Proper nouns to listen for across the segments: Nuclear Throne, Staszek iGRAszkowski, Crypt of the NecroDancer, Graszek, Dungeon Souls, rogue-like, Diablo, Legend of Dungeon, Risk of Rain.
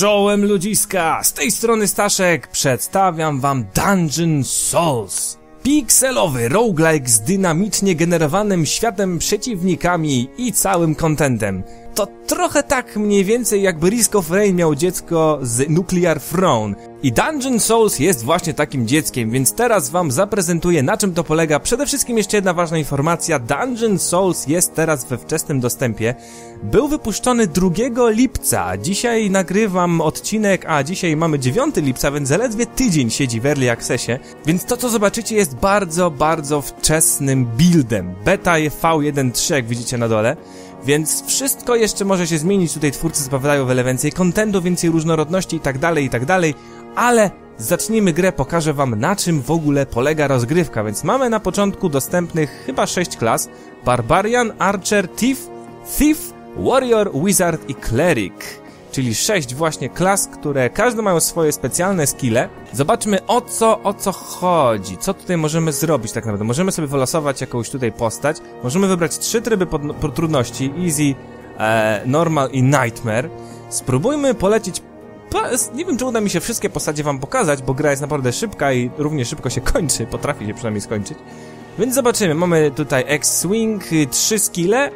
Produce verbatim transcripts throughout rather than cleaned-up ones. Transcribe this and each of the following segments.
Czołem ludziska, z tej strony Staszek, przedstawiam wam Dungeon Souls. Pikselowy roguelike z dynamicznie generowanym światem, przeciwnikami i całym contentem. To trochę tak mniej więcej jakby Risk of Rain miał dziecko z Nuclear Throne. I Dungeon Souls jest właśnie takim dzieckiem, więc teraz wam zaprezentuję, na czym to polega. Przede wszystkim jeszcze jedna ważna informacja. Dungeon Souls jest teraz we wczesnym dostępie. Był wypuszczony drugiego lipca. Dzisiaj nagrywam odcinek, a dzisiaj mamy dziewiątego lipca, więc zaledwie tydzień siedzi w Early Accessie. Więc to, co zobaczycie, jest bardzo, bardzo wczesnym buildem. Beta V jeden kropka trzy, jak widzicie na dole. Więc wszystko jeszcze może się zmienić, tutaj twórcy zbawiają wiele więcej kontentu, więcej różnorodności i tak dalej, i tak dalej, ale zacznijmy grę, pokażę wam, na czym w ogóle polega rozgrywka, więc mamy na początku dostępnych chyba sześć klas: Barbarian, Archer, Thief, Thief, Warrior, Wizard i Cleric, czyli sześć właśnie klas, które każdy mają swoje specjalne skille. Zobaczmy o co, o co chodzi, co tutaj możemy zrobić tak naprawdę. Możemy sobie wylosować jakąś tutaj postać, możemy wybrać trzy tryby pod, pod trudności, easy, e, normal i nightmare. Spróbujmy polecić, nie wiem czy uda mi się wszystkie postacie wam pokazać, bo gra jest naprawdę szybka i równie szybko się kończy, potrafi się przynajmniej skończyć. Więc zobaczymy, mamy tutaj X-Swing, trzy skille.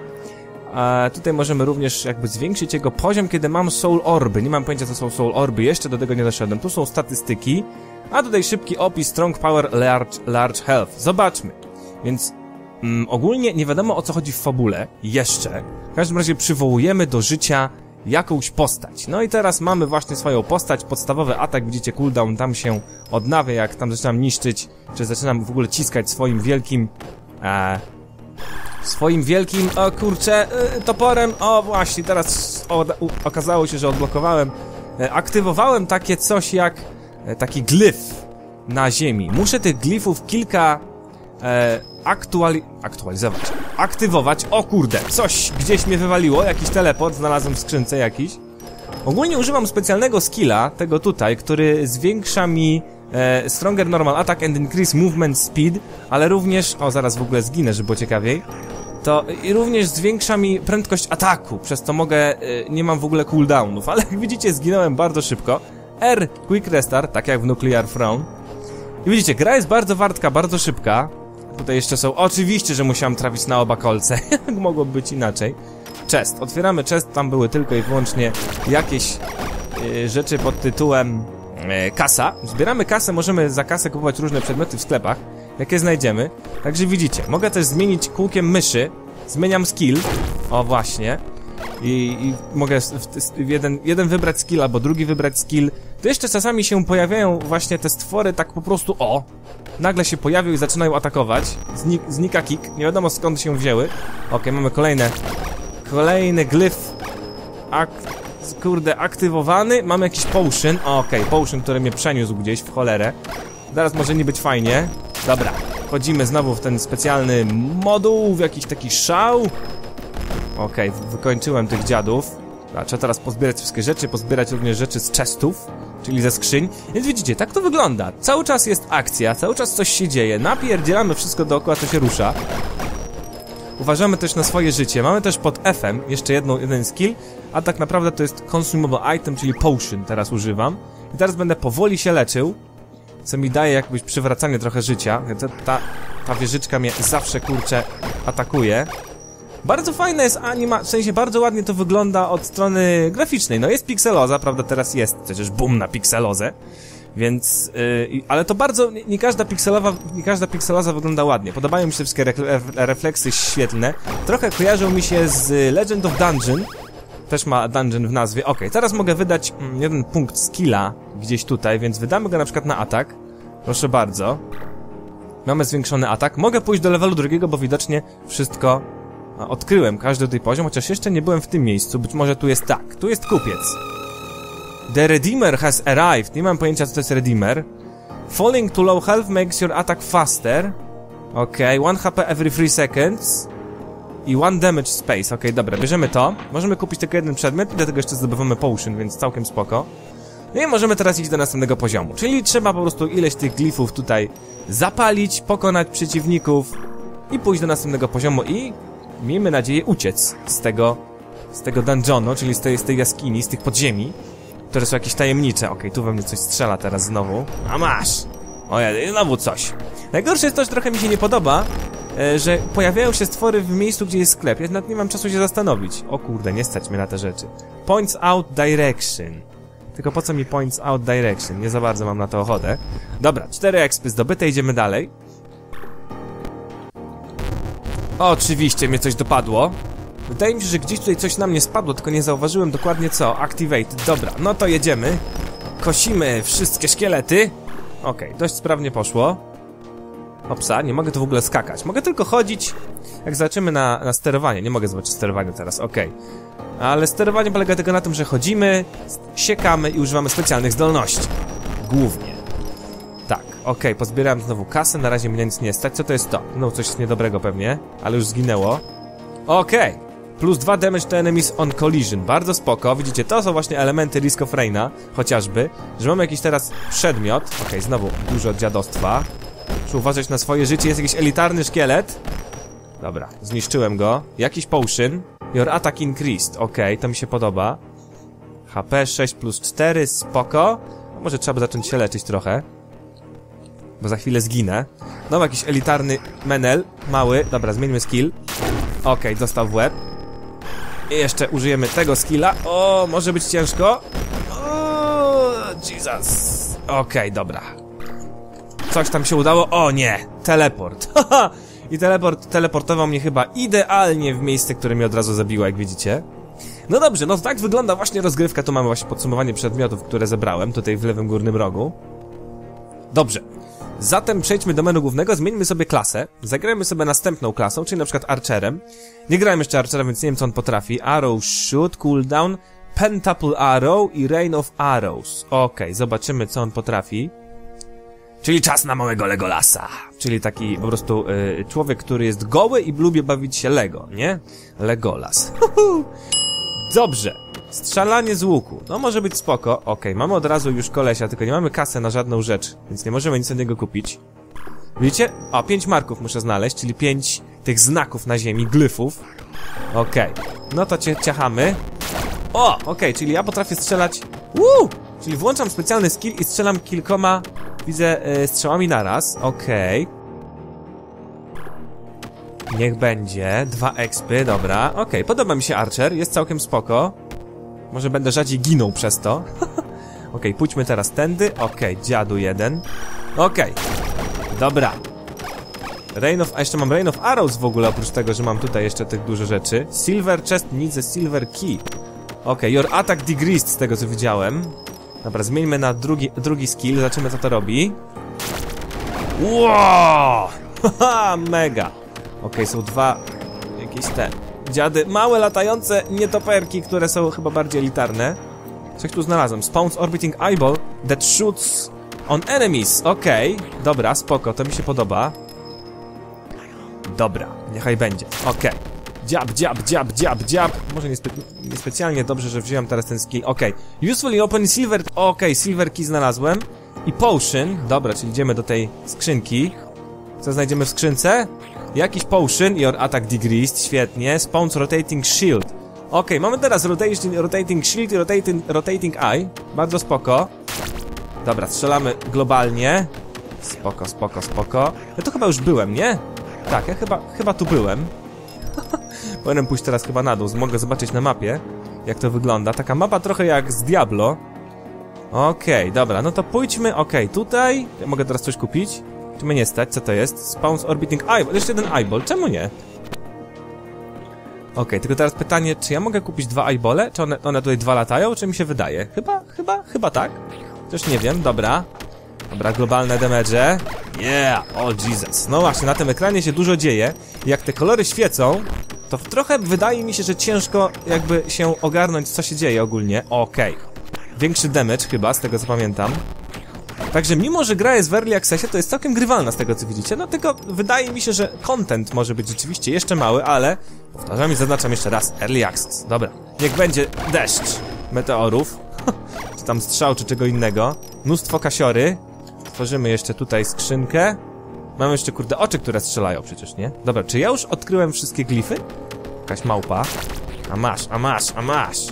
A tutaj możemy również jakby zwiększyć jego poziom, kiedy mam Soul Orby. Nie mam pojęcia, co są Soul Orby, jeszcze do tego nie doszedłem. Tu są statystyki, a tutaj szybki opis, Strong Power, Large, large Health. Zobaczmy. Więc mm, ogólnie nie wiadomo, o co chodzi w fabule jeszcze. W każdym razie przywołujemy do życia jakąś postać. No i teraz mamy właśnie swoją postać, podstawowy atak, widzicie cooldown, tam się odnawia, jak tam zaczynam niszczyć, czy zaczynam w ogóle ciskać swoim wielkim... E, Swoim wielkim, o kurczę, yy, toporem, o właśnie, teraz o, u, okazało się, że odblokowałem, e, aktywowałem takie coś jak e, taki glyf na ziemi. Muszę tych glifów kilka e, aktuali aktualizować, aktywować, o kurde, coś gdzieś mnie wywaliło, jakiś teleport, znalazłem w skrzynce jakiś. Ogólnie używam specjalnego skilla, tego tutaj, który zwiększa mi... E, stronger normal attack and increase movement speed, ale również, o zaraz w ogóle zginę, żeby było ciekawiej, to i również zwiększa mi prędkość ataku, przez to mogę, e, nie mam w ogóle cooldownów, ale jak widzicie zginąłem bardzo szybko. R, quick restart, tak jak w Nuclear Throne. I widzicie, gra jest bardzo wartka, bardzo szybka. Tutaj jeszcze są, oczywiście, że musiałem trafić na oba kolce, mogłoby być inaczej. Chest, otwieramy chest, tam były tylko i wyłącznie jakieś e, rzeczy pod tytułem... Kasa. Zbieramy kasę, możemy za kasę kupować różne przedmioty w sklepach, jakie znajdziemy. Także widzicie, mogę też zmienić kółkiem myszy. Zmieniam skill. O właśnie. I, i mogę w, w jeden, jeden wybrać skill, albo drugi wybrać skill. To jeszcze czasami się pojawiają właśnie te stwory tak po prostu, o! Nagle się pojawią i zaczynają atakować. Znik, znika kick. Nie wiadomo skąd się wzięły. Okej, okay, mamy kolejne. Kolejny glyf. Akt. Kurde, aktywowany, mamy jakiś potion. Okej, okay, potion, który mnie przeniósł gdzieś w cholerę. Zaraz może nie być fajnie. Dobra, wchodzimy znowu w ten specjalny moduł, w jakiś taki szał. Okej, okay, wykończyłem tych dziadów. Dobra, trzeba teraz pozbierać wszystkie rzeczy, pozbierać również rzeczy z chestów, czyli ze skrzyń. Więc widzicie, tak to wygląda. Cały czas jest akcja, cały czas coś się dzieje. Napierdzielamy wszystko dookoła, co się rusza. Uważamy też na swoje życie. Mamy też pod F-em jeszcze jedną, jeden skill, a tak naprawdę to jest consumable item, czyli potion teraz używam. I teraz będę powoli się leczył, co mi daje jakbyś przywracanie trochę życia. Ta, ta, ta wieżyczka mnie zawsze, kurczę, atakuje. Bardzo fajne jest anima, w sensie bardzo ładnie to wygląda od strony graficznej. No jest pikseloza, prawda, teraz jest przecież boom na pikselozę. Więc, yy, ale to bardzo, nie, nie każda pikselowa, nie każda pikseloza wygląda ładnie. Podobają mi się wszystkie re, re, refleksy świetlne. Trochę kojarzą mi się z Legend of Dungeon. Też ma dungeon w nazwie. Okej, okay, teraz mogę wydać mm, jeden punkt skilla gdzieś tutaj, więc wydamy go na przykład na atak. Proszę bardzo. Mamy zwiększony atak. Mogę pójść do levelu drugiego, bo widocznie wszystko odkryłem. Każdy tutaj poziom, chociaż jeszcze nie byłem w tym miejscu. Być może tu jest tak. Tu jest kupiec. The Redeemer has arrived. Nie mam pojęcia, co to jest Redeemer. Falling to low health makes your attack faster. Okej, okay. one H P every three seconds. I one damage space. Okej, okay, dobra, bierzemy to. Możemy kupić tylko jeden przedmiot i dlatego jeszcze zdobywamy potion, więc całkiem spoko. No i możemy teraz iść do następnego poziomu. Czyli trzeba po prostu ileś tych glifów tutaj zapalić, pokonać przeciwników i pójść do następnego poziomu i... miejmy nadzieję uciec z tego... z tego dungeonu, czyli z tej, z tej jaskini, z tych podziemi. które są jakieś tajemnicze. Okej, okay, tu we mnie coś strzela teraz znowu. A masz! Ojej, znowu coś. Najgorsze jest to, że trochę mi się nie podoba, że pojawiają się stwory w miejscu, gdzie jest sklep. Ja nawet nie mam czasu się zastanowić. O kurde, nie stać mnie na te rzeczy. Points out direction. Tylko po co mi points out direction? Nie za bardzo mam na to ochotę. Dobra, cztery ekspy zdobyte, idziemy dalej. Oczywiście mnie coś dopadło. Wydaje mi się, że gdzieś tutaj coś na mnie spadło, tylko nie zauważyłem dokładnie co. Activate, dobra, no to jedziemy. Kosimy wszystkie szkielety. Okej, okay, dość sprawnie poszło. Opsa, nie mogę tu w ogóle skakać. Mogę tylko chodzić, jak zobaczymy na, na sterowanie. Nie mogę zobaczyć sterowania teraz, okej. Okay. Ale sterowanie polega tylko na tym, że chodzimy, siekamy i używamy specjalnych zdolności. Głównie. Tak, okej, okay, pozbierałem znowu kasę, na razie mnie nic nie stać. Co to jest to? No coś jest niedobrego pewnie, ale już zginęło. Okej, okay. Plus dwa damage to enemies on collision. Bardzo spoko, widzicie, to są właśnie elementy Risk of Raina, chociażby. Że mamy jakiś teraz przedmiot. Okej, okay, znowu dużo dziadostwa. Muszę uważać na swoje życie, jest jakiś elitarny szkielet. Dobra, zniszczyłem go. Jakiś potion. Your attack increased, okej, okay, to mi się podoba. H P sześć plus cztery, spoko. Może trzeba by zacząć się leczyć trochę, bo za chwilę zginę. No, jakiś elitarny menel, mały. Dobra, zmieńmy skill. Okej, okay, dostał w łeb. I jeszcze użyjemy tego skilla. O, może być ciężko. O, Jesus. Okej, okay, dobra. Coś tam się udało. O nie, teleport. I teleport teleportował mnie chyba idealnie w miejsce, które mnie od razu zabiło, jak widzicie. No dobrze, no tak wygląda właśnie rozgrywka. Tu mamy właśnie podsumowanie przedmiotów, które zebrałem tutaj w lewym górnym rogu. Dobrze. Zatem przejdźmy do menu głównego, zmieńmy sobie klasę. Zagrajmy sobie następną klasą, czyli na przykład Archerem. Nie grałem jeszcze Archerem, więc nie wiem co on potrafi. Arrow Shoot, Cooldown, Pentaple Arrow i Rain of Arrows. Okej, okay, zobaczymy co on potrafi. Czyli czas na małego Legolasa. Czyli taki po prostu yy, człowiek, który jest goły i lubi bawić się Lego, nie? Legolas. Dobrze. Strzelanie z łuku. No może być spoko. Okej, okay, mamy od razu już kolesia, tylko nie mamy kasy na żadną rzecz, więc nie możemy nic od niego kupić. Widzicie? O, pięć marków muszę znaleźć, czyli pięć tych znaków na ziemi, glyfów. Okej, okay. No to cię ciachamy. O, okej, okay, czyli ja potrafię strzelać. Woo! Czyli włączam specjalny skill i strzelam kilkoma, widzę, yy, strzałami naraz. Okej. Okay. Niech będzie, dwa expy, dobra. Okej, okay, podoba mi się Archer, jest całkiem spoko. Może będę rzadziej ginął przez to. Okej, okay, pójdźmy teraz tędy. Okej, okay, dziadu jeden. Okej, okay, dobra. Rain of, a jeszcze mam Rain of Arrows w ogóle, oprócz tego, że mam tutaj jeszcze tych dużo rzeczy. Silver chest, nic ze silver key. Okej, okay, your attack decreased z tego co widziałem. Dobra, zmieńmy na drugi, drugi skill, zobaczymy co to robi. Wow! Haha, mega. Okej, okay, są dwa jakieś te dziady, małe latające nietoperki, które są chyba bardziej elitarne. Coś tu znalazłem, spawns orbiting eyeball that shoots on enemies. Okej, okay, dobra, spoko, to mi się podoba. Dobra, niechaj będzie, okej, okay. Dziab, dziab, dziab, dziab, dziab. Może niespe niespecjalnie dobrze, że wziąłem teraz ten skill. Okej, okay. Usefully open silver. Okej, okay, silver key znalazłem. I potion, dobra, czyli idziemy do tej skrzynki. Co znajdziemy w skrzynce? Jakiś potion, your attack decreased, świetnie. Spawns rotating shield. Okej, okay, mamy teraz rotation, rotating shield i rotating, rotating eye. Bardzo spoko. Dobra, strzelamy globalnie. Spoko, spoko, spoko. Ja tu chyba już byłem, nie? Tak, ja chyba, chyba tu byłem. Powinienem pójść teraz chyba na dół. Mogę zobaczyć na mapie, jak to wygląda. Taka mapa trochę jak z Diablo. Okej, okay, dobra, no to pójdźmy. Okej, okay, tutaj. Ja mogę teraz coś kupić. Czy mnie nie stać? Co to jest? Spawns orbiting eyeball. Jeszcze jeden eyeball. Czemu nie? Okej, okay, tylko teraz pytanie, czy ja mogę kupić dwa eyebole? Czy one, one tutaj dwa latają? Czy mi się wydaje? Chyba, chyba, chyba tak. Też nie wiem, dobra. Dobra, globalne damage. Yeah, oh Jesus. No właśnie, na tym ekranie się dużo dzieje. Jak te kolory świecą, to trochę wydaje mi się, że ciężko jakby się ogarnąć, co się dzieje ogólnie. Okej. Okay. Większy damage chyba, z tego co pamiętam. Także mimo, że gra jest w early accessie, to jest całkiem grywalna z tego co widzicie. No tylko wydaje mi się, że content może być rzeczywiście jeszcze mały, ale powtarzam i zaznaczam jeszcze raz, early access. Dobra, niech będzie deszcz meteorów, czy tam strzał, czy czego innego. Mnóstwo kasiory. Tworzymy jeszcze tutaj skrzynkę. Mamy jeszcze kurde oczy, które strzelają przecież, nie? Dobra, czy ja już odkryłem wszystkie glify? Jakaś małpa. A masz, a masz, a masz.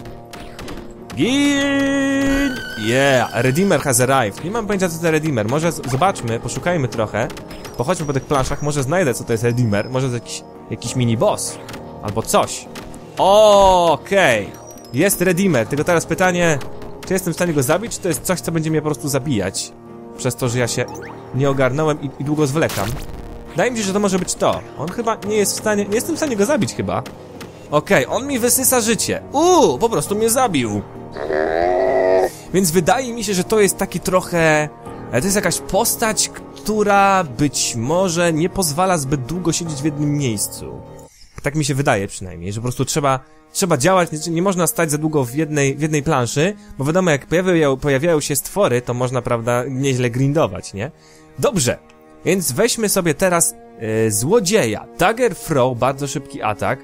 Gin! Yeah! Redeemer has arrived. Nie mam pojęcia, co to Redeemer. Może zobaczmy, poszukajmy trochę. Pochodźmy po tych planszach, może znajdę, co to jest Redeemer. Może to jakiś, jakiś mini-boss. Albo coś. Okej! Okay. Jest Redeemer. Tylko teraz pytanie, czy jestem w stanie go zabić, czy to jest coś, co będzie mnie po prostu zabijać? Przez to, że ja się nie ogarnąłem i, i długo zwlekam. Wydaje mi się, że to może być to. On chyba nie jest w stanie... Nie jestem w stanie go zabić chyba. Okej, okay, on mi wysysa życie. Uuu, po prostu mnie zabił. Więc wydaje mi się, że to jest taki trochę... To jest jakaś postać, która być może nie pozwala zbyt długo siedzieć w jednym miejscu. Tak mi się wydaje przynajmniej, że po prostu trzeba... Trzeba działać, nie, nie można stać za długo w jednej, w jednej planszy, bo wiadomo, jak pojawiają, pojawiają się stwory, to można, prawda, nieźle grindować, nie? Dobrze, więc weźmy sobie teraz yy, złodzieja. Dagger Throw, bardzo szybki atak,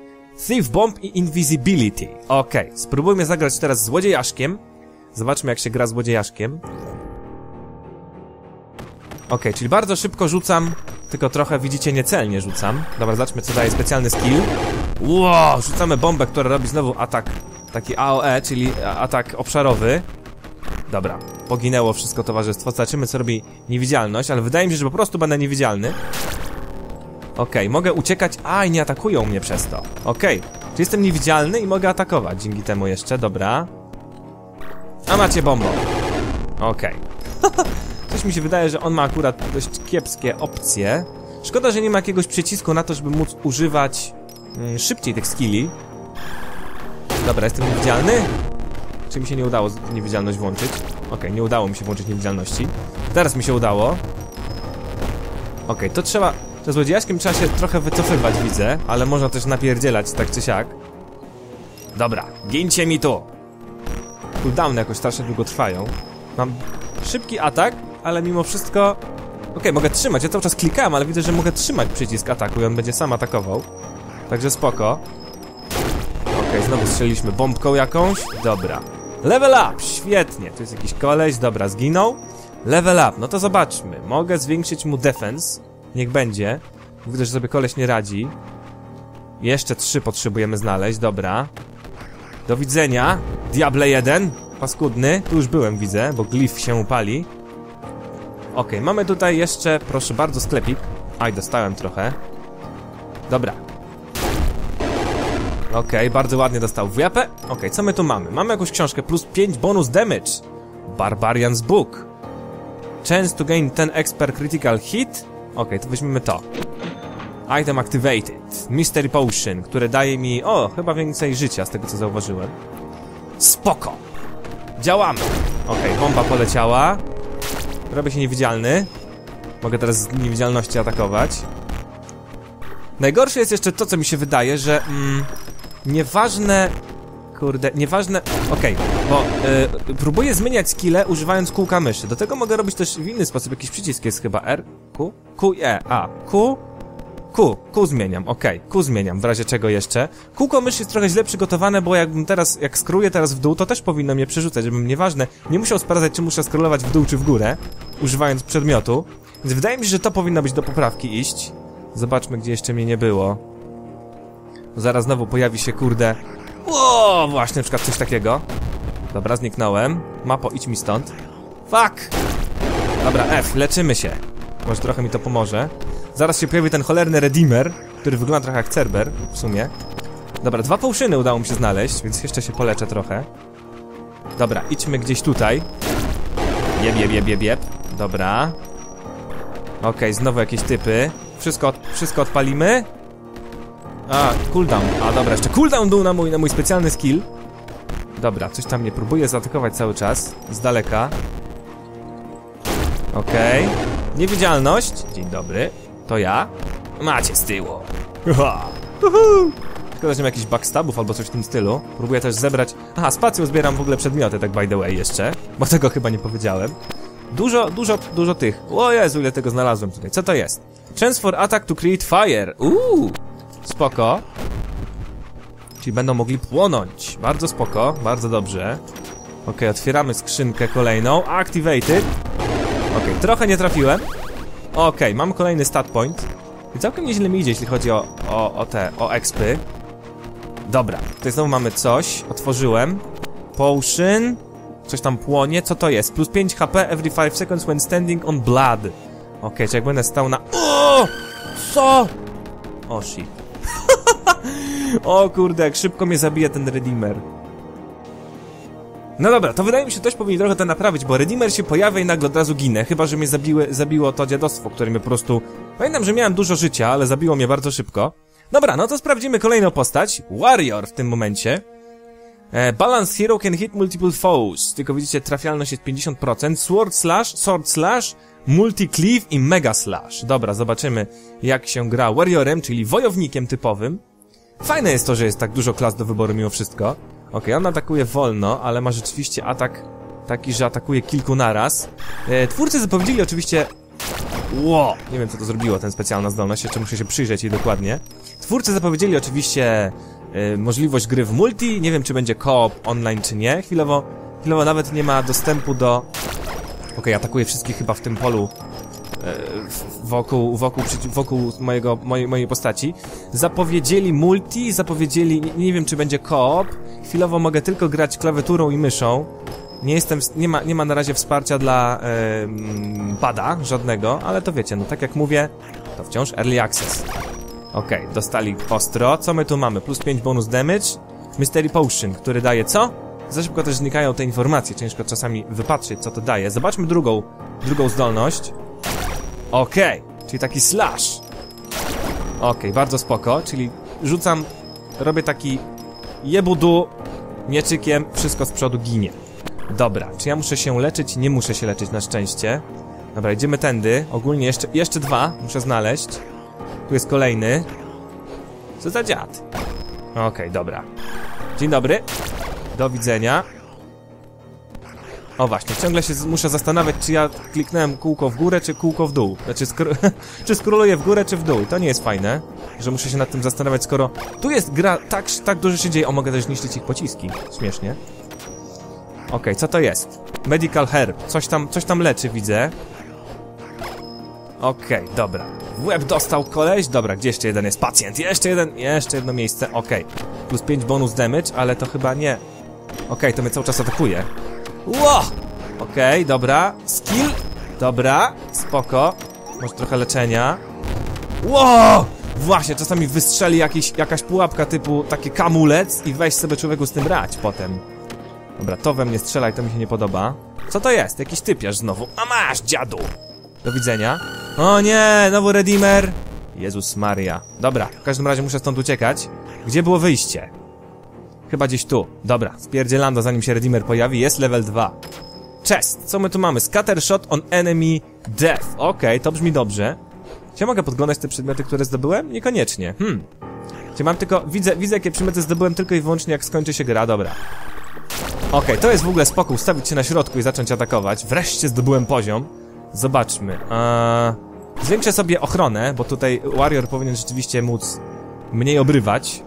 Thief Bomb i Invisibility. Okej, okay. Spróbujmy zagrać teraz złodziejaszkiem. Zobaczmy, jak się gra złodziejaszkiem. Okej, okay, czyli bardzo szybko rzucam, tylko trochę, widzicie, niecelnie rzucam. Dobra, zobaczmy, co daje specjalny skill. Wow, rzucamy bombę, która robi znowu atak, taki A O E, czyli atak obszarowy. Dobra, poginęło wszystko towarzystwo, zobaczymy, co robi niewidzialność, ale wydaje mi się, że po prostu będę niewidzialny. Okej, okay, mogę uciekać, a i nie atakują mnie przez to. Okej, okay, czyli jestem niewidzialny i mogę atakować dzięki temu jeszcze, dobra. A macie bombę. Okej. Okay. Coś mi się wydaje, że on ma akurat dość kiepskie opcje. Szkoda, że nie ma jakiegoś przycisku na to, żeby móc używać... szybciej tych skilli. Dobra, jestem niewidzialny. Czy mi się nie udało niewidzialność włączyć? Okej, okay, nie udało mi się włączyć niewidzialności. Teraz mi się udało. Okej, okay, to trzeba... To złodziejaszkiem trzeba się trochę wycofywać, widzę. Ale można też napierdzielać, tak czy siak. Dobra, gińcie mi to. Cooldowny jakoś strasznie długo trwają. Mam szybki atak, ale mimo wszystko... Okej, okay, mogę trzymać, ja cały czas klikam, ale widzę, że mogę trzymać przycisk ataku i on będzie sam atakował. Także spoko. Okej, okay, znowu strzeliliśmy bombką jakąś. Dobra. Level up! Świetnie. Tu jest jakiś koleś. Dobra, zginął. Level up. No to zobaczmy. Mogę zwiększyć mu defense. Niech będzie. Widzę, że sobie koleś nie radzi. Jeszcze trzy potrzebujemy znaleźć. Dobra. Do widzenia. Diable jeden. Paskudny. Tu już byłem, widzę, bo glif się upali. Okej, okay, mamy tutaj jeszcze, proszę bardzo, sklepik. Aj, dostałem trochę. Dobra. Okej, okay, bardzo ładnie dostał w japę. Okej, okay, co my tu mamy? Mamy jakąś książkę, plus pięć bonus damage. Barbarian's Book. Chance to gain ten expert critical hit. Okej, okay, to weźmiemy to. Item activated. Mystery Potion, które daje mi... O, chyba więcej życia z tego, co zauważyłem. Spoko. Działamy. Okej, okay, bomba poleciała. Robię się niewidzialny. Mogę teraz z niewidzialności atakować. Najgorsze jest jeszcze to, co mi się wydaje, że... Mm, Nieważne... Kurde, nieważne... Okej, okay, bo yy, próbuję zmieniać skille używając kółka myszy. Do tego mogę robić też w inny sposób. Jakiś przycisk jest chyba R, Q, Q i E, A, Q, Q, Q zmieniam, okej, okay, Q zmieniam, w razie czego jeszcze. Kółko myszy jest trochę źle przygotowane, bo jakbym teraz, jak skruję teraz w dół, to też powinno mnie przerzucać, żebym nieważne, nie musiał sprawdzać, czy muszę scrollować w dół, czy w górę, używając przedmiotu. Więc wydaje mi się, że to powinno być do poprawki iść. Zobaczmy, gdzie jeszcze mnie nie było. Zaraz znowu pojawi się, kurde... Ło, właśnie, na przykład coś takiego. Dobra, zniknąłem. Mapo, idź mi stąd. Fuck! Dobra, F, leczymy się. Może trochę mi to pomoże. Zaraz się pojawi ten cholerny Redeemer, który wygląda trochę jak Cerber, w sumie. Dobra, dwa połszyny udało mi się znaleźć, więc jeszcze się poleczę trochę. Dobra, idźmy gdzieś tutaj. Jeb, jeb, jeb, jeb, jeb. Dobra. Okej, okay, znowu jakieś typy. Wszystko, wszystko odpalimy. A, cooldown. A, dobra, jeszcze cooldown był na mój, na mój specjalny skill. Dobra, coś tam mnie próbuje zaatakować cały czas. Z daleka. Okej. Okay. Niewidzialność. Dzień dobry. To ja. Macie z tyłu. Szkoda, że mam jakichś backstabów albo coś w tym stylu. Próbuję też zebrać... Aha, spacją zbieram w ogóle przedmioty, tak by the way jeszcze. Bo tego chyba nie powiedziałem. Dużo, dużo, dużo tych. O Jezu, ile tego znalazłem tutaj. Co to jest? Chance for attack to create fire. Uuu. Spoko. Czyli będą mogli płonąć. Bardzo spoko, bardzo dobrze. Okej, okay, otwieramy skrzynkę kolejną. Activated. Okej, okay, trochę nie trafiłem. Okej, okay, mam kolejny stat point. I całkiem nieźle mi idzie, jeśli chodzi o, o, o te, o expy. Dobra, tutaj znowu mamy coś. Otworzyłem. potion. Coś tam płonie, co to jest? Plus pięć H P every five seconds when standing on blood. Okej, okay, czy jak będę stał na... O! Co? O shit. O kurde, jak szybko mnie zabija ten Redeemer. No dobra, to wydaje mi się, też powinien trochę to naprawić, bo Redeemer się pojawia i nagle od razu ginę. Chyba że mnie zabiły, zabiło to dziadostwo, które mnie po prostu... Pamiętam, że miałem dużo życia, ale zabiło mnie bardzo szybko. Dobra, no to sprawdzimy kolejną postać. Warrior w tym momencie. E, balance hero can hit multiple foes. Tylko widzicie, trafialność jest pięćdziesiąt procent. Sword slash, sword slash, multi cleave i mega slash. Dobra, zobaczymy jak się gra warriorem, czyli wojownikiem typowym. Fajne jest to, że jest tak dużo klas do wyboru mimo wszystko. Okej, okay, on atakuje wolno, ale ma rzeczywiście atak taki, że atakuje kilku naraz. E, twórcy zapowiedzieli oczywiście... Ło! Nie wiem co to zrobiło, ten specjalna zdolność, jeszcze muszę się przyjrzeć jej dokładnie. Twórcy zapowiedzieli oczywiście e, możliwość gry w multi. Nie wiem czy będzie co-op online czy nie. Chwilowo, chwilowo nawet nie ma dostępu do... Okej, okay, atakuje wszystkich chyba w tym polu e, wokół, wokół, wokół mojego, mojej, mojej postaci. Zapowiedzieli multi, zapowiedzieli... Nie, nie wiem czy będzie co-op. Chwilowo mogę tylko grać klawiaturą i myszą. Nie jestem, nie ma, nie ma na razie wsparcia dla yy, pada żadnego, ale to wiecie, no tak jak mówię, to wciąż early access. Okej, okay, dostali ostro. Co my tu mamy? Plus pięć bonus damage. Mystery Potion, który daje co? Za szybko też znikają te informacje, ciężko czasami wypatrzeć co to daje. Zobaczmy drugą, drugą zdolność. Okej, okay, czyli taki slash. Okej, okay, bardzo spoko, czyli rzucam, robię taki jebudu mieczykiem, wszystko z przodu ginie. Dobra, czy ja muszę się leczyć? Nie muszę się leczyć na szczęście. Dobra, idziemy tędy. Ogólnie jeszcze, jeszcze dwa muszę znaleźć. Tu jest kolejny. Co za dziad? Okej, okay, dobra. Dzień dobry. Do widzenia. O właśnie, ciągle się muszę zastanawiać, czy ja kliknąłem kółko w górę, czy kółko w dół. Znaczy, skr czy skroluję w górę, czy w dół. To nie jest fajne, że muszę się nad tym zastanawiać, skoro... Tu jest gra, tak, tak dużo się dzieje. O, mogę też niszczyć ich pociski. Śmiesznie. Okej, okay, co to jest? Medical herb. Coś tam, coś tam leczy, widzę. Okej, okay, dobra. W łeb dostał koleś. Dobra, gdzie jeszcze jeden jest? Pacjent. Jeszcze jeden, jeszcze jedno miejsce. Okej. Okay. Plus pięć bonus damage, ale to chyba nie... Okej, okay, to mnie cały czas atakuje. Ło! Okej, okay, dobra. Skill. Dobra, spoko. Może trochę leczenia. Ło! Właśnie, czasami wystrzeli jakiś, jakaś pułapka typu taki kamulec i weź sobie człowieku z tym brać potem. Dobra, to we mnie strzelaj, to mi się nie podoba. Co to jest? Jakiś typiarz znowu. A masz, dziadu! Do widzenia. O nie, znowu Redeemer. Jezus Maria. Dobra, w każdym razie muszę stąd uciekać. Gdzie było wyjście? Chyba gdzieś tu. Dobra, spierdzielando zanim się Redeemer pojawi. Jest level dwa. Chest, co my tu mamy? Scattershot on enemy death. Okej, okay, to brzmi dobrze. Czy ja mogę podglądać te przedmioty, które zdobyłem? Niekoniecznie. Hmm. Czy mam tylko... Widzę, widzę jakie przedmioty zdobyłem tylko i wyłącznie jak skończy się gra. Dobra. Okej, okay, to jest w ogóle spoko, ustawić się na środku i zacząć atakować. Wreszcie zdobyłem poziom. Zobaczmy. Eee, zwiększę sobie ochronę, bo tutaj Warrior powinien rzeczywiście móc mniej obrywać.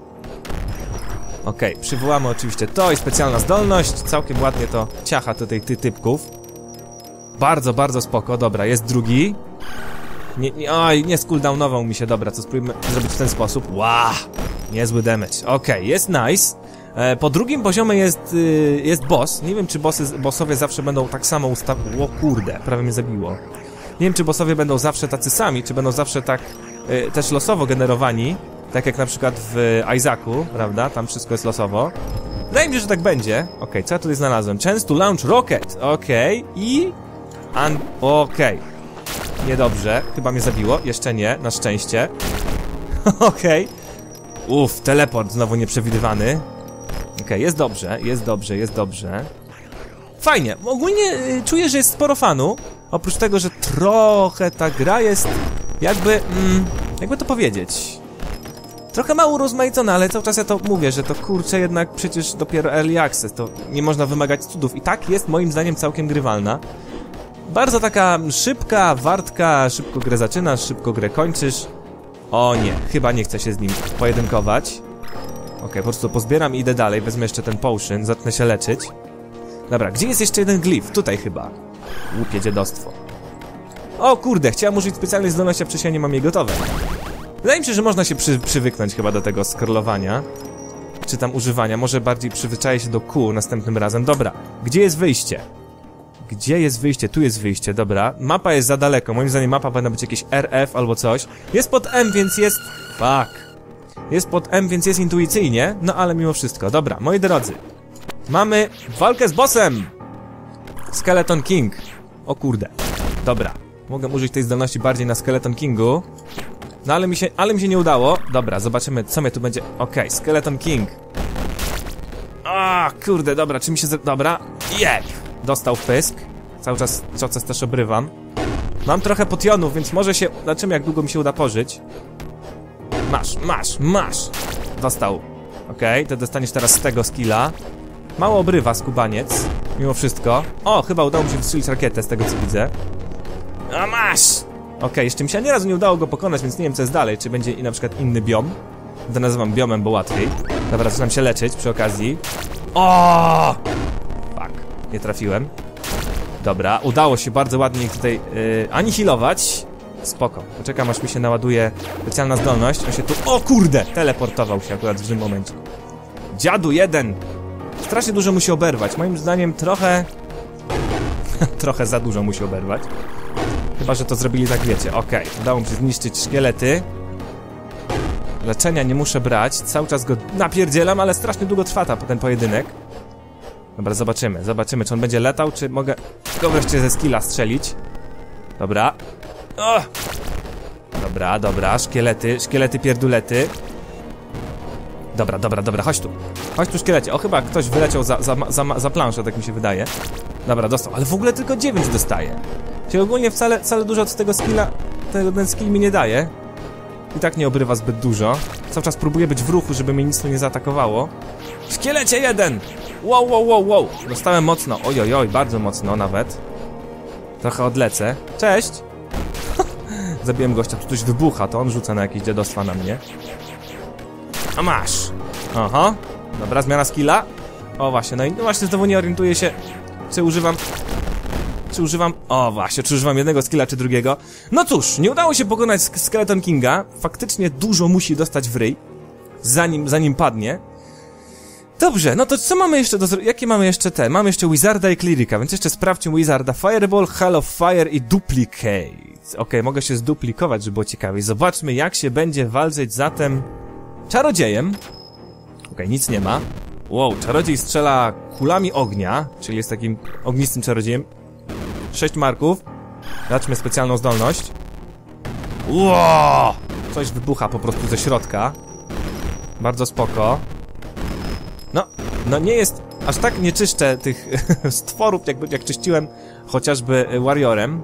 Okej, okay, przywołamy oczywiście to i specjalna zdolność. Całkiem ładnie to ciacha tutaj ty typków. Bardzo, bardzo spoko. Dobra, jest drugi. Nie, nie, oj, nie skulldownował mi się. Dobra, co spróbujmy zrobić w ten sposób. Wow, niezły damage. Okej, okay, jest nice. Po drugim poziomie jest, jest boss. Nie wiem, czy bossy, bossowie zawsze będą tak samo ustawieni. O kurde, prawie mnie zabiło. Nie wiem, czy bossowie będą zawsze tacy sami, czy będą zawsze tak też losowo generowani. Tak jak na przykład w Isaacu, prawda? Tam wszystko jest losowo. Wydaje mi się, że tak będzie. Okej, okay, co ja tutaj znalazłem? Chance to launch rocket. Okej, okay. I... Okej. Okay. Niedobrze. Chyba mnie zabiło. Jeszcze nie, na szczęście. Okej. Okay. Uff, teleport znowu nieprzewidywany. Okej, okay, jest dobrze, jest dobrze, jest dobrze. Fajnie, ogólnie y, czuję, że jest sporo fanu. Oprócz tego, że trochę ta gra jest jakby, mm, jakby to powiedzieć, trochę mało rozmaicona, ale cały czas ja to mówię, że to kurczę jednak przecież dopiero early access, to nie można wymagać cudów. I tak jest moim zdaniem całkiem grywalna. Bardzo taka szybka, wartka, szybko grę zaczynasz, szybko grę kończysz. O nie, chyba nie chcę się z nim pojedynkować. Okej, okay, po prostu pozbieram i idę dalej, wezmę jeszcze ten potion, zacznę się leczyć. Dobra, gdzie jest jeszcze jeden glif? Tutaj chyba. Głupie dziadostwo. O kurde, chciałem użyć specjalnej zdolności, a przecież ja nie mam jej gotowej. Wydaje mi się, że można się przy, przywyknąć chyba do tego scrollowania. czy tam używania. Może bardziej przyzwyczaję się do kół następnym razem. Dobra, gdzie jest wyjście? Gdzie jest wyjście? Tu jest wyjście, dobra. Mapa jest za daleko, moim zdaniem mapa powinna być jakieś R F albo coś. Jest pod M, więc jest... Fuck. Jest pod M, więc jest intuicyjnie, no ale mimo wszystko. Dobra, moi drodzy. Mamy walkę z bossem! Skeleton King. O kurde. Dobra. Mogę użyć tej zdolności bardziej na Skeleton Kingu. No ale mi się, ale mi się nie udało. Dobra, zobaczymy, co mnie tu będzie... Okej, okay, Skeleton King. A, kurde, dobra, czy mi się... Dobra. Jep! Dostał pysk. Cały czas, cały czas też obrywam. Mam trochę potionów, więc może się... Zobaczymy, jak długo mi się uda pożyć. Masz, masz, masz! Dostał. Okej, okay, to dostaniesz teraz z tego skilla. Mało obrywa skubaniec. Mimo wszystko. O, chyba udało mi się wstrzelić rakietę z tego, co widzę. A masz! Okej, okay, jeszcze mi się ani razu nie udało go pokonać, więc nie wiem, co jest dalej. Czy będzie i na przykład inny biom? To nazywam biomem, bo łatwiej. Dobra, zaczynam się leczyć przy okazji. O! Fuck, nie trafiłem. Dobra, udało się bardzo ładnie ich tutaj yy, anihilować. Spoko, poczekam, aż mi się naładuje specjalna zdolność. On się tu... O kurde! Teleportował się akurat w tym momencie. Dziadu jeden! Strasznie dużo musi oberwać. Moim zdaniem trochę... trochę za dużo musi oberwać. Chyba, że to zrobili tak, wiecie. Okej, okay. Udało mi się zniszczyć szkielety. Leczenia nie muszę brać. Cały czas go napierdzielam, ale strasznie długo trwa ta, ten pojedynek. Dobra, zobaczymy. Zobaczymy, czy on będzie latał, czy mogę go wreszcie ze skilla strzelić. Dobra. O! Dobra, dobra. Szkielety, szkielety pierdulety. Dobra, dobra, dobra, chodź tu. Chodź tu, szkielecie. O, chyba ktoś wyleciał za, za, za, za planszę, tak mi się wydaje. Dobra, dostał, ale w ogóle tylko dziewięć dostaje. Czyli ogólnie wcale, wcale dużo od tego skilla, ten, ten skill mi nie daje. I tak nie obrywa zbyt dużo. Cały czas próbuję być w ruchu, żeby mnie nic tu nie zaatakowało. Szkielecie jeden! Wow, wow, wow, wow! Dostałem mocno, oj, oj, oj, bardzo mocno nawet. Trochę odlecę. Cześć! Zabiłem gościa, tu coś wybucha, to on rzuca na jakieś dziadostwa na mnie. A masz! Aha. Dobra, zmiana skilla. O właśnie, no i no właśnie znowu nie orientuję się, czy używam... Czy używam... O właśnie, czy używam jednego skilla, czy drugiego. No cóż, nie udało się pokonać Skeleton Kinga. Faktycznie dużo musi dostać w ryj, zanim, zanim padnie. Dobrze, no to co mamy jeszcze do... Jakie mamy jeszcze te? Mamy jeszcze Wizarda i Clerica, więc jeszcze sprawdźmy Wizarda. Fireball, Hall of Fire i Duplicate. Okej, okay, mogę się zduplikować, żeby było ciekawiej. Zobaczmy, jak się będzie walczyć zatem... Czarodziejem. Okej, okay, nic nie ma. Wow, czarodziej strzela kulami ognia, czyli jest takim ognistym czarodziejem. Sześć marków. Zobaczmy specjalną zdolność. Wow! Coś wybucha po prostu ze środka. Bardzo spoko. No, no nie jest... Aż tak nie czyszczę tych stworów, jakby, jak czyściłem chociażby Warriorem.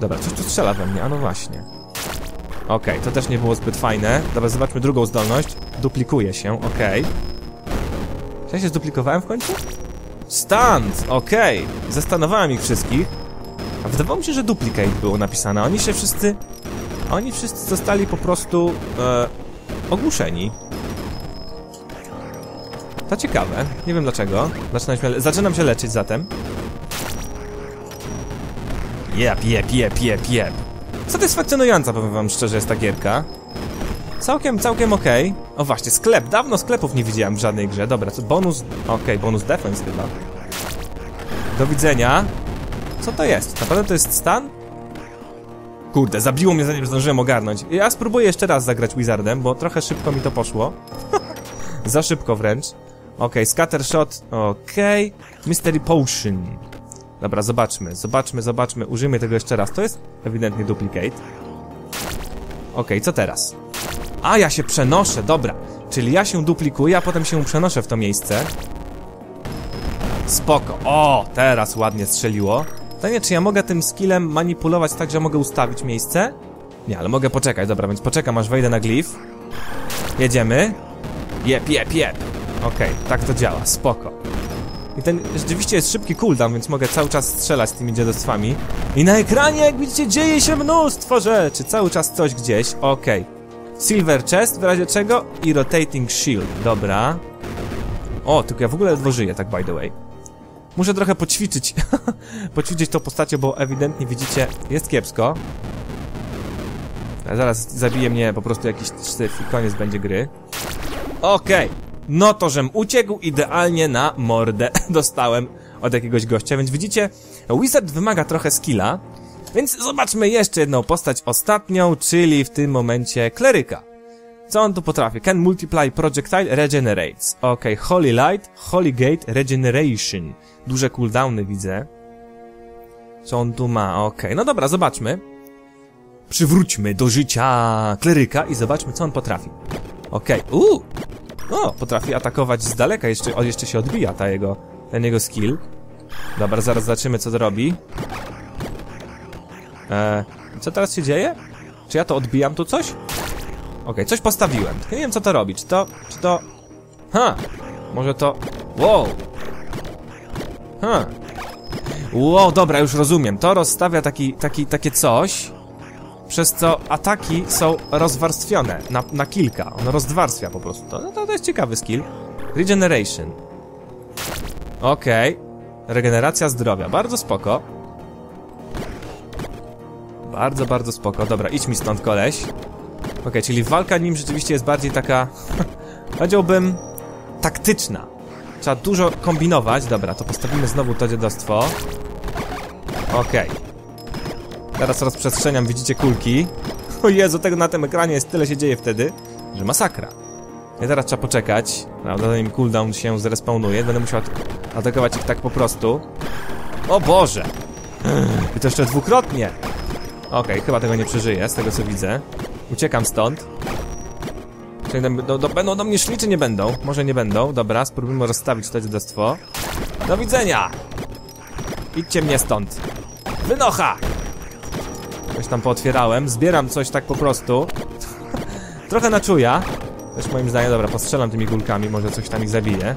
Dobra, coś tu strzela we mnie, a no właśnie. Okej, okay, to też nie było zbyt fajne. Dobra, zobaczmy drugą zdolność. Duplikuje się, okej. Okay. Czy ja się zduplikowałem w końcu? Stunt! Okej! Okay. Zastanowałem ich wszystkich. A wydawało mi się, że duplicate było napisane. Oni się wszyscy... Oni wszyscy zostali po prostu... E, ogłuszeni. To ciekawe. Nie wiem dlaczego. Zaczynam się, le zaczynam się leczyć zatem. Jep, jep, jep, jep, jep. Satysfakcjonująca, powiem wam szczerze, jest ta gierka. Całkiem, całkiem okej. Okay. O właśnie, sklep. Dawno sklepów nie widziałem w żadnej grze. Dobra, co bonus... Okej, okay, bonus defense chyba. Do widzenia. Co to jest? Naprawdę to jest stan? Kurde, zabiło mnie, zanim zdążyłem ogarnąć. Ja spróbuję jeszcze raz zagrać Wizardem, bo trochę szybko mi to poszło. Za szybko wręcz. Okej, okay, scattershot. Okej. Okay. Mystery Potion. Dobra, zobaczmy, zobaczmy, zobaczmy. Użyjmy tego jeszcze raz. To jest ewidentnie duplicate. Okej, okay, co teraz? A, ja się przenoszę, dobra. Czyli ja się duplikuję, a potem się przenoszę w to miejsce. Spoko. O, teraz ładnie strzeliło. Pytanie, czy ja mogę tym skillem manipulować tak, że mogę ustawić miejsce? Nie, ale mogę poczekać, dobra, więc poczekam, aż wejdę na glif. Jedziemy. Jep, jep, jep. Okej, tak to działa, spoko. I ten rzeczywiście jest szybki cooldown, więc mogę cały czas strzelać z tymi dziadostwami. I na ekranie, jak widzicie, dzieje się mnóstwo rzeczy. Cały czas coś gdzieś, okej. Silver chest, w razie czego? I rotating shield, dobra. O, tylko ja w ogóle ledwo żyję, tak by the way. Muszę trochę poćwiczyć. Poćwiczyć tą postacią, bo ewidentnie widzicie, jest kiepsko. Zaraz zabije mnie po prostu jakiś syf i koniec będzie gry. Okej, okay. No to żem uciekł, idealnie na mordę dostałem od jakiegoś gościa, więc widzicie, Wizard wymaga trochę skilla, więc zobaczmy jeszcze jedną postać ostatnią, czyli w tym momencie kleryka. Co on tu potrafi? Can multiply projectile, regenerates. Okej, okay. Holy Light, Holy Gate, Regeneration. Duże cooldowny widzę. Co on tu ma? Okej, okay. No dobra, zobaczmy. Przywróćmy do życia kleryka i zobaczmy, co on potrafi. Okej, okay. Uuu! O, potrafi atakować z daleka, jeszcze, o, jeszcze się odbija ta jego, ten jego skill. Dobra, zaraz zobaczymy, co to robi. Eee, co teraz się dzieje? Czy ja to odbijam tu coś? Okej, okay, coś postawiłem. Nie wiem, co to robi. Czy to... Czy to... Ha! Może to... Wow! Ha! Wow, dobra, już rozumiem. To rozstawia taki, taki, takie coś, przez co ataki są rozwarstwione na, na kilka. On rozwarstwia po prostu. To, to, to jest ciekawy skill. Regeneration. Okej. Okay. Regeneracja zdrowia. Bardzo spoko. Bardzo, bardzo spoko. Dobra, idź mi stąd, koleś. Okej, okay, czyli walka nim rzeczywiście jest bardziej taka, powiedziałbym, taktyczna. Trzeba dużo kombinować. Dobra, to postawimy znowu to dziadostwo. Okej. Okay. Teraz rozprzestrzeniam, widzicie, kulki. O Jezu, tego na tym ekranie jest tyle, się dzieje wtedy, że masakra. I teraz trzeba poczekać, prawda, zanim cooldown się zrespawnuje. Będę musiał atakować ich tak po prostu. O Boże! I to jeszcze dwukrotnie! Okej, okay, chyba tego nie przeżyję, z tego co widzę. Uciekam stąd. Czyli do, do, będą do mnie szli, czy nie będą? Może nie będą. Dobra, spróbujmy rozstawić to dziadostwo. Do widzenia! Idźcie mnie stąd. Wynocha! Coś tam pootwierałem. Zbieram coś tak po prostu. Trochę na czuja. Też moim zdaniem, dobra, postrzelam tymi kulkami. Może coś tam ich zabije.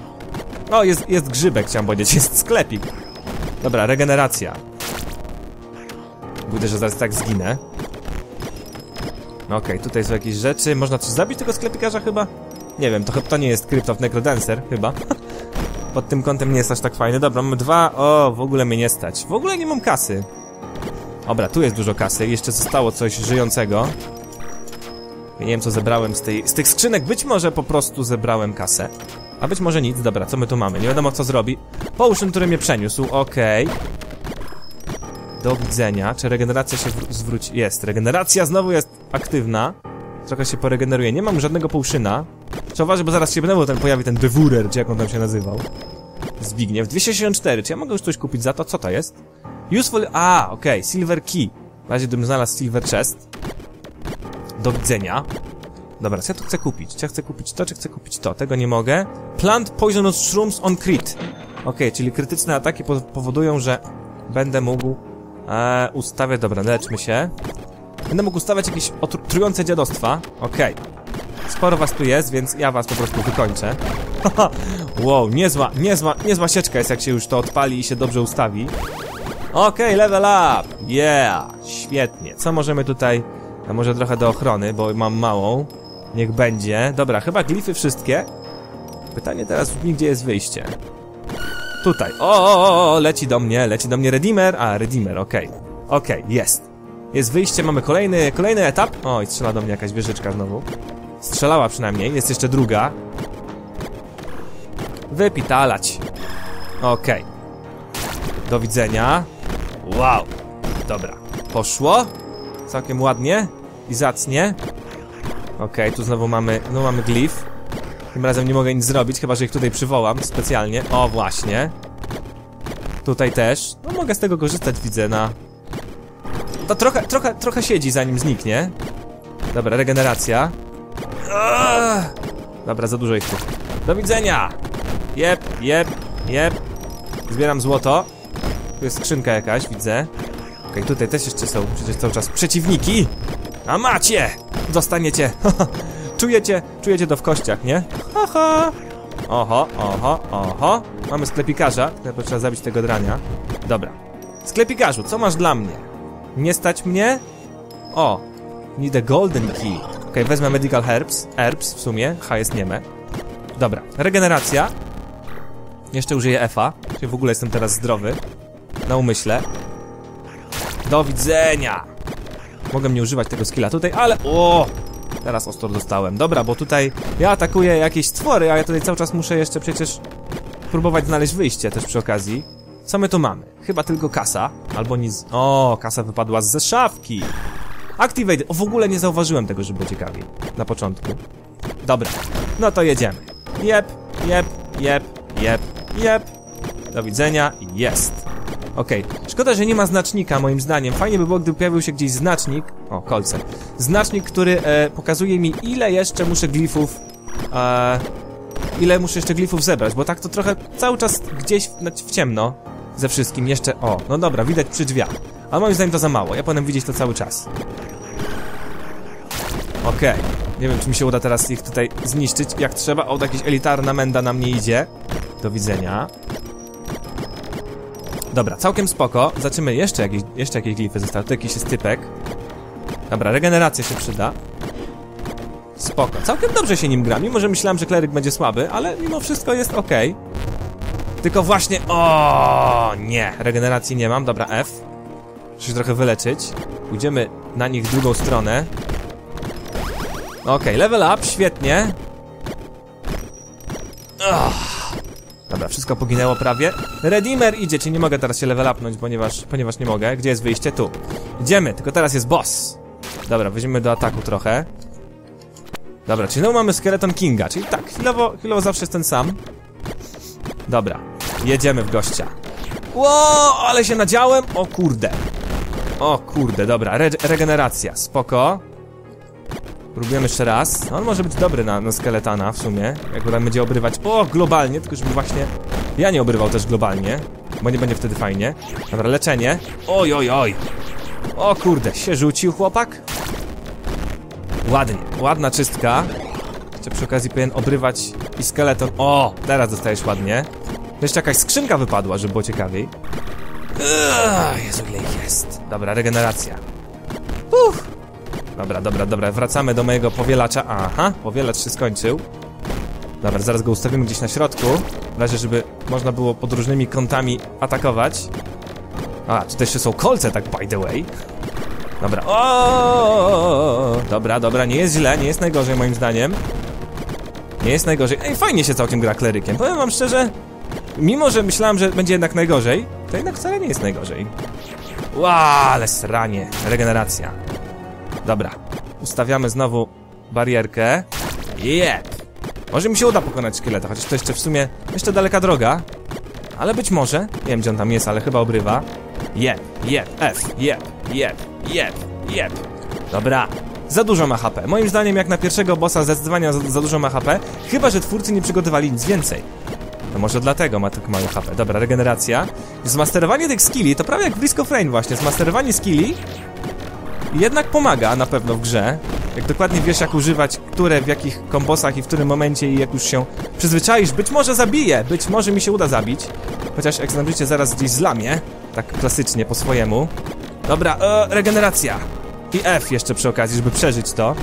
O, jest, jest grzybek, chciałem powiedzieć. Jest sklepik. Dobra, regeneracja. Budę, że zaraz tak zginę. Okej, okay, tutaj są jakieś rzeczy. Można coś zabić tego sklepikarza chyba? Nie wiem, to chyba to nie jest Crypt of the NecroDancer, chyba. Pod tym kątem nie jest aż tak fajny. Dobra, mamy dwa. O, w ogóle mnie nie stać. W ogóle nie mam kasy. Dobra, tu jest dużo kasy. Jeszcze zostało coś żyjącego. Nie wiem, co zebrałem z, tej, z tych skrzynek. Być może po prostu zebrałem kasę. A być może nic. Dobra, co my tu mamy? Nie wiadomo, co zrobi. Potion, który mnie przeniósł. Okej. Okay. Do widzenia. Czy regeneracja się zwróci? Jest. Regeneracja znowu jest aktywna. Trochę się poregeneruje. Nie mam żadnego połszyna. Trzeba uważać, bo zaraz się znowu ten pojawi ten Devourer, czy jak on tam się nazywał. Zbigniew. dwieście sześćdziesiąt cztery. Czy ja mogę już coś kupić za to? Co to jest? Useful... A, okej. Okay. Silver Key. W razie gdybym znalazł Silver Chest. Do widzenia. Dobra, co ja tu chcę kupić? Czy ja chcę kupić to, czy chcę kupić to? Tego nie mogę. Plant Poisonous Shrooms on Crit. Okej, okay, czyli krytyczne ataki po powodują, że będę mógł... Eee, ustawię, dobra, leczmy się. Będę mógł ustawiać jakieś otrujące dziadostwa. Okej. Okay. Sporo was tu jest, więc ja was po prostu wykończę. Wow, niezła, niezła, niezła sieczka jest, jak się już to odpali i się dobrze ustawi. Okej, okay, level up! Yeah! Świetnie. Co możemy tutaj... A może trochę do ochrony, bo mam małą. Niech będzie. Dobra, chyba glify wszystkie. Pytanie teraz brzmi, gdzie jest wyjście. Tutaj. O, o, o, leci do mnie, leci do mnie Redeemer. A, Redeemer, okej. Okay. Okej, okay, jest. Jest wyjście, mamy kolejny, kolejny etap. O, i strzela do mnie jakaś wieżyczka znowu. Strzelała przynajmniej, jest jeszcze druga. Wypitalać. Okej. Okay. Do widzenia. Wow. Dobra. Poszło. Całkiem ładnie. I zacnie. Okej, okay, tu znowu mamy, no mamy glif. Tym razem nie mogę nic zrobić, chyba że ich tutaj przywołam specjalnie. O, właśnie. Tutaj też. No, mogę z tego korzystać, widzę, na... To trochę, trochę, trochę siedzi, zanim zniknie. Dobra, regeneracja. Eee! Dobra, za dużo ich tu. Do widzenia! Jep, jep, jep. Zbieram złoto. Tu jest skrzynka jakaś, widzę. Okej, okay, tutaj też jeszcze są przecież cały czas przeciwniki. A macie! Dostaniecie! Czujecie, czujecie to w kościach, nie? Aha! Oho, oho, oho. Mamy sklepikarza, tylko trzeba zabić tego drania. Dobra. Sklepikarzu, co masz dla mnie? Nie stać mnie? O! Need a golden key. Okej, okay, wezmę medical herbs. Herbs w sumie, H jest nieme. Dobra, regeneracja. Jeszcze użyję F-a, czyli w ogóle jestem teraz zdrowy. Na umyśle. Do widzenia! Mogę nie używać tego skilla tutaj, ale... O! Teraz ostro dostałem. Dobra, bo tutaj ja atakuję jakieś stwory, a ja tutaj cały czas muszę jeszcze przecież próbować znaleźć wyjście też przy okazji. Co my tu mamy? Chyba tylko kasa. Albo nic... O, kasa wypadła ze szafki. Activate. O, w ogóle nie zauważyłem tego, żeby było ciekawiej. Na początku. Dobra. No to jedziemy. Jep, jep, jep, jep, jep. Do widzenia. Jest. Okej. Okay. Szkoda, że nie ma znacznika, moim zdaniem. Fajnie by było, gdyby pojawił się gdzieś znacznik... O, kolce. Znacznik, który e, pokazuje mi, ile jeszcze muszę glifów... E, ile muszę jeszcze glifów zebrać, bo tak to trochę cały czas gdzieś w, w ciemno ze wszystkim jeszcze... O, no dobra, widać przy drzwiach. Ale moim zdaniem to za mało. Ja potem widzieć to cały czas. Okej. Okay. Nie wiem, czy mi się uda teraz ich tutaj zniszczyć, jak trzeba. O, jakaś elitarna menda na mnie idzie. Do widzenia. Dobra, całkiem spoko. Zobaczymy jeszcze jakieś, jeszcze jakieś glify zostały. Tu jakiś jest typek. Dobra, regeneracja się przyda. Spoko. Całkiem dobrze się nim gra. Mimo, że myślałem, że kleryk będzie słaby, ale mimo wszystko jest ok. Tylko właśnie... O, nie. Regeneracji nie mam. Dobra, F. Muszę się trochę wyleczyć. Pójdziemy na nich w drugą stronę. Okej, okay, level up. Świetnie. Ugh. Dobra, wszystko poginęło prawie. Redeemer idzie, czyli nie mogę teraz się level upnąć, ponieważ, ponieważ nie mogę. Gdzie jest wyjście? Tu. Idziemy, tylko teraz jest boss. Dobra, weźmiemy do ataku trochę. Dobra, czyli no mamy skeleton Kinga, czyli tak, chwilowo, chwilowo zawsze jest ten sam. Dobra, jedziemy w gościa. Ło, ale się nadziałem. O kurde. O kurde, dobra, Re regeneracja, spoko. Próbujemy jeszcze raz. No, on może być dobry na, na skeletana w sumie. Jak go tam będzie obrywać. O, globalnie, tylko żeby właśnie... Ja nie obrywał też globalnie, bo nie będzie wtedy fajnie. Dobra, leczenie. Oj, oj, oj. O kurde, się rzucił chłopak. Ładnie, ładna czystka. Jeszcze przy okazji powinien obrywać i skeleton. O, teraz dostajesz ładnie. Jeszcze jakaś skrzynka wypadła, żeby było ciekawiej. Eee, Jezu, ile ich jest. Dobra, regeneracja. Uff. Dobra, dobra, dobra, wracamy do mojego powielacza. Aha, powielacz się skończył. Dobra, zaraz go ustawimy gdzieś na środku. W razie, żeby można było pod różnymi kątami atakować. A, tutaj jeszcze są kolce, tak by the way. Dobra, o, dobra, dobra, nie jest źle, nie jest najgorzej moim zdaniem. Nie jest najgorzej. Ej, fajnie się całkiem gra klerykiem. Powiem wam szczerze, mimo że myślałem, że będzie jednak najgorzej, to jednak wcale nie jest najgorzej. Ła, ale sranie. Regeneracja. Dobra, ustawiamy znowu barierkę. Jep. Może mi się uda pokonać szkieleta, chociaż to jeszcze w sumie jeszcze daleka droga. Ale być może, nie wiem gdzie on tam jest, ale chyba obrywa. Jep, jep, F, jep, jep, jep, jep. Dobra, za dużo ma H P. Moim zdaniem jak na pierwszego bossa zdecydowanie za, za dużo ma H P. Chyba, że twórcy nie przygotowali nic więcej. No może dlatego ma tak mały H P. Dobra, regeneracja. Zmasterowanie tych skilli, to prawie jak w Risk of Rain właśnie, zmasterowanie skilli jednak pomaga na pewno w grze. Jak dokładnie wiesz jak używać, które w jakich kombosach i w którym momencie i jak już się przyzwyczaisz, być może zabiję, być może mi się uda zabić. Chociaż jak znajdziecie zaraz gdzieś zlamię, tak klasycznie po swojemu. Dobra, e, regeneracja. I F jeszcze przy okazji, żeby przeżyć to.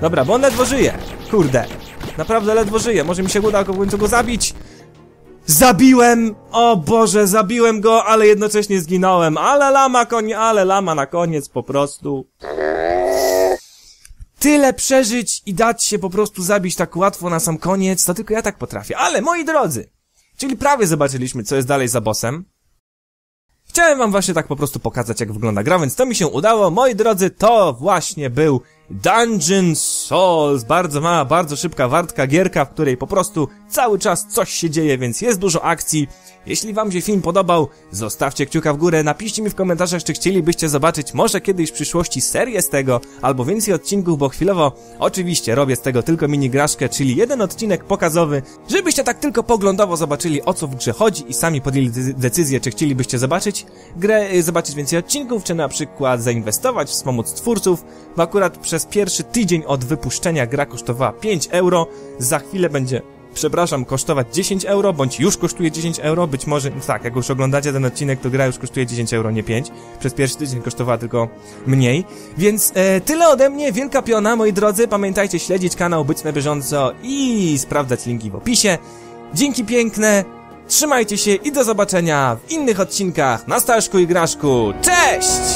Dobra, bo on ledwo żyje. Kurde, naprawdę ledwo żyje, może mi się uda w końcu go zabić. Zabiłem! O Boże, zabiłem go, ale jednocześnie zginąłem. Ale lama, konie, ale lama na koniec po prostu. Tyle przeżyć i dać się po prostu zabić tak łatwo na sam koniec, to tylko ja tak potrafię. Ale moi drodzy, czyli prawie zobaczyliśmy, co jest dalej za bossem. Chciałem wam właśnie tak po prostu pokazać, jak wygląda gra, więc to mi się udało. Moi drodzy, to właśnie był Dungeon Souls. Bardzo mała, bardzo szybka, wartka gierka, w której po prostu cały czas coś się dzieje, więc jest dużo akcji. Jeśli wam się film podobał, zostawcie kciuka w górę, napiszcie mi w komentarzach, czy chcielibyście zobaczyć może kiedyś w przyszłości serię z tego, albo więcej odcinków, bo chwilowo oczywiście robię z tego tylko minigraszkę, czyli jeden odcinek pokazowy, żebyście tak tylko poglądowo zobaczyli, o co w grze chodzi i sami podjęli decyzję, czy chcielibyście zobaczyć grę, zobaczyć więcej odcinków, czy na przykład zainwestować, wspomóc twórców, bo akurat przez pierwszy tydzień od wypuszczenia gra kosztowała pięć euro, za chwilę będzie... Przepraszam, kosztować dziesięć euro, bądź już kosztuje dziesięć euro, być może, tak, jak już oglądacie ten odcinek, to gra już kosztuje dziesięć euro, nie pięć. Przez pierwszy tydzień kosztowała tylko mniej. Więc e, tyle ode mnie, wielka piona, moi drodzy. Pamiętajcie śledzić kanał, być na bieżąco i sprawdzać linki w opisie. Dzięki piękne, trzymajcie się i do zobaczenia w innych odcinkach na Staszku i Graszku. Cześć!